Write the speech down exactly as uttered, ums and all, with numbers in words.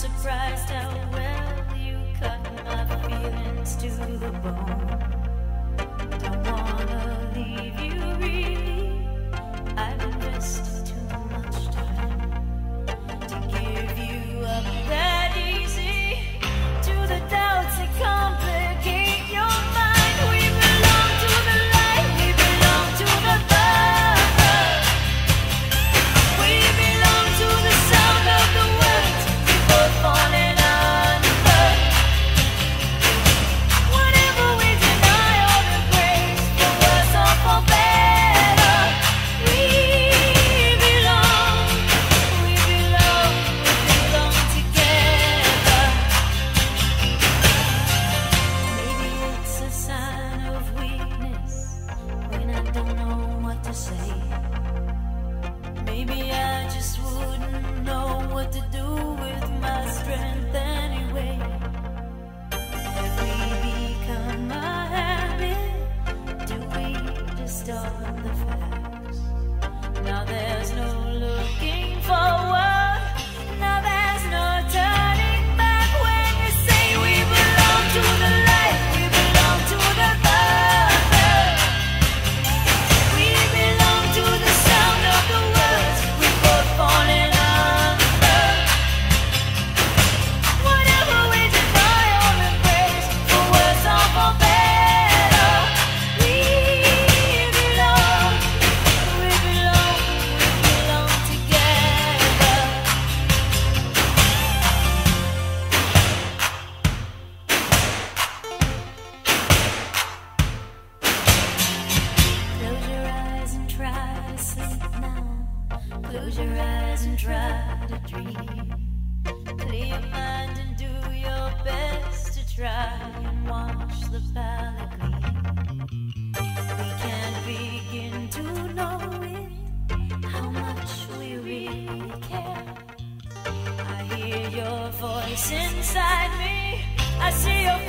surprised how well you cut my feelings to the bone. Don't wanna leave you really, I've invested too much time to give you up that easy, to the doubts that complicate your mind. Voice inside me, I see your